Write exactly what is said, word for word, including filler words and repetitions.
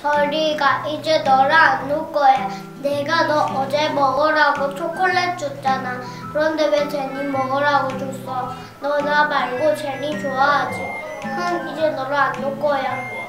저리가 이제 너랑 안 놀 거야. 내가 너 어제 먹으라고 초콜릿 줬잖아. 그런데 왜 제니 먹으라고 줬어? 너 나 말고 제니 좋아하지? 흠, 이제 너랑 안 놀 거야.